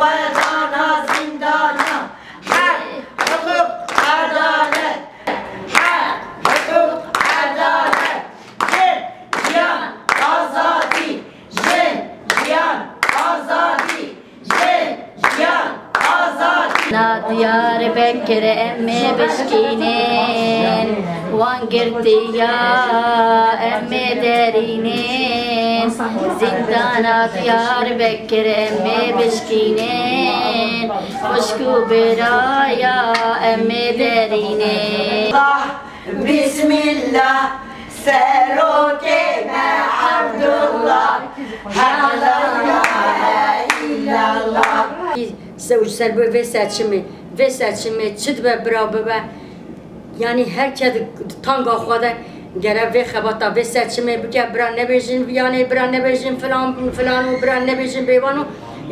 وطنا زندانا، حق حقوق عدالة، حق حقوق عدالة، جنجان آزادی، جنجان آزادی، جنجان آزادی. نادیار بکرم بشکینن، وانگرتیا ام درینن. زندانات یار بکر امه بشکینن خوشکو برایا امه درینن بسم الله سروک من عبدالله حلا لا الا الله زوج سر به وسعتشمه چد به برابه یعنی هر که تانگا خواده گره وی خباتا وی سچمه بگه بران نبیجین بیانه بران نبیجین فلان فلان و بران نبیجین بیوانو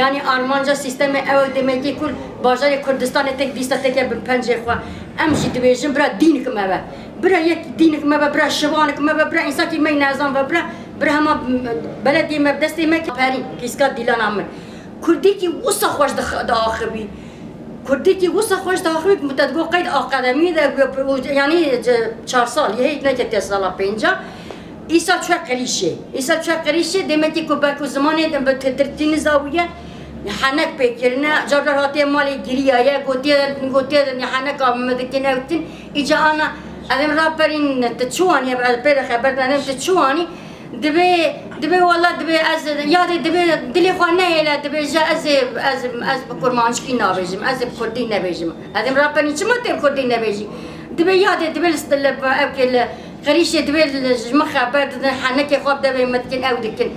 یعنی آرمانجا سیستم او دمگی کل باجار کردستان تک بیستا تک پنجه خواه امجی دویجین برا دین کمه با برا یک دین کمه با برا شوان کمه با برا انسان که می نازان با برا همه بلدی مبدستی مکی پرین کسکا دیلان آمن کردی که وسا خوش داخل بی کردی که وسا خوش داخلی مدت گو قید آقادمی ده یعنی 4 سال یه هیچ نکته سال 5 ایسا چه قریشه دمتی که با زمانی دم به ترتین زاویه حنک پیکرنه جبر هاتی مالی گریایه گوتی حنک آمدکنه وقتی ایجا آنا ادم را پرین تچوانی بر خبر دادم تچوانی دبي والله دبي از يادي دبي دلي خانه لا دبي از بكرمانشكي نابيجم از بكردي نابيجم هذم رابني چما تم كردي نابيجي دبي يادي دبي استلب اكل قريشه دبي جمخه برد حنكي خوب دبي متكن او دكن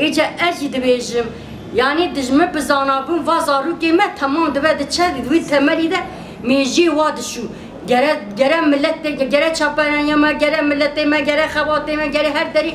اجا اجي دبيجم يعني دجمه بزانابون وازارو كيما تمام دبي تشدي دوي تمريده ميجي واد شو گره ملت گره چاپانیا ما گره ملت ما گره خواته ما گره هر دری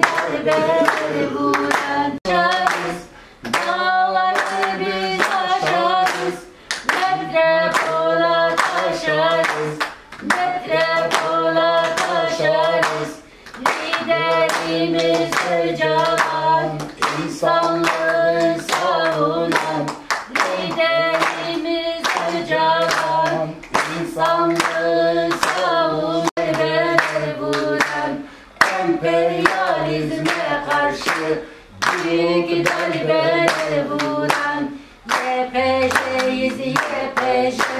بیگ دربه بودن شایست دالای بیزا شایست مدره بولا تا شایست مدره بولا تا شایست لیدرimiz جوان انسانlığı savunan لیدرimiz جوان انسانlığı savunan امپریالیزمه قرشه بیگ دربه بودن یه پژهیز یه پژه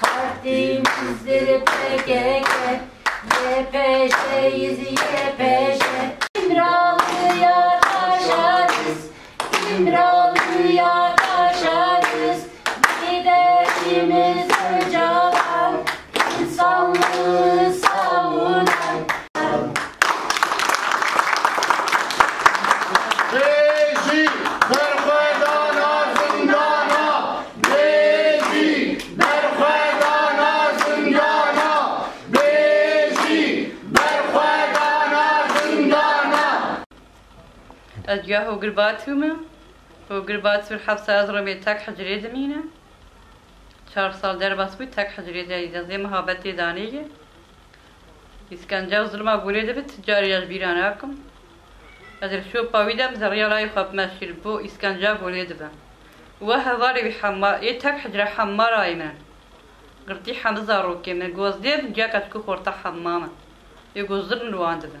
پارتیمیزدر پکک یه پژهیز یه پژه امرالی یار تاشاریز امرالی یار تاشاریز لیدرimiz جوان انسانlığı savunan أجا هو قرباتهم هو قربات في الحبسة أضرب تاك حجري دمينا 4 سال در بسوي تاك حجري دايدا زي مهابتي دانية إسكنجا ظلمة بوليدة بالتجارية جبيراناكم أدر شو باويدا مزرية راي خب ماشي البو إسكنجا بوليدة وهذاري بحما إيه تاك حجرة حما راينا قرتي حمزة روكي من قوزديب جاكتكو خورتا حمامة يقوزرن الواندبا